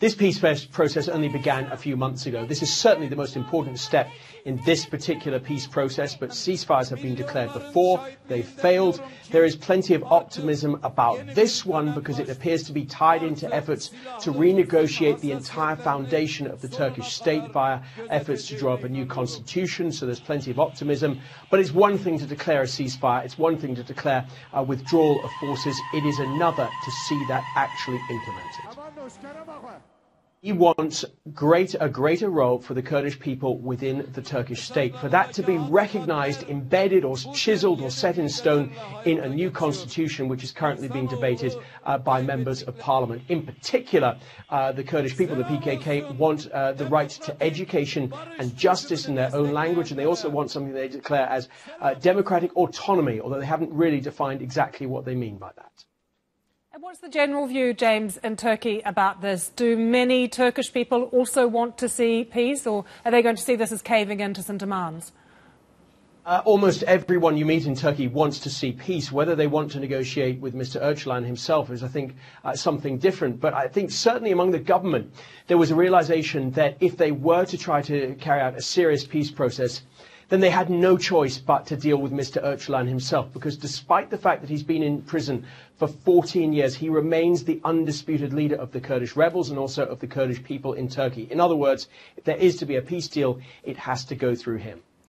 This peace process only began a few months ago. This is certainly the most important step in this particular peace process, but ceasefires have been declared before. They failed. There is plenty of optimism about this one because it appears to be tied into efforts to renegotiate the entire foundation of the Turkish state via efforts to draw up a new constitution, so there's plenty of optimism. But it's one thing to declare a ceasefire. It's one thing to declare a withdrawal of forces. It is another to see that actually implemented. He wants a greater role for the Kurdish people within the Turkish state, for that to be recognized, embedded or chiseled or set in stone in a new constitution, which is currently being debated by members of parliament. In particular, the Kurdish people, the PKK, want the right to education and justice in their own language, and they also want something they declare as democratic autonomy, although they haven't really defined exactly what they mean by that. And what's the general view, James, in Turkey about this? Do many Turkish people also want to see peace, or are they going to see this as caving into some demands? Almost everyone you meet in Turkey wants to see peace. Whether they want to negotiate with Mr. Öcalan himself is, I think, something different. But I think certainly among the government, there was a realization that if they were to try to carry out a serious peace process, then they had no choice but to deal with Mr. Öcalan himself, because despite the fact that he's been in prison for 14 years, he remains the undisputed leader of the Kurdish rebels and also of the Kurdish people in Turkey. In other words, if there is to be a peace deal, it has to go through him.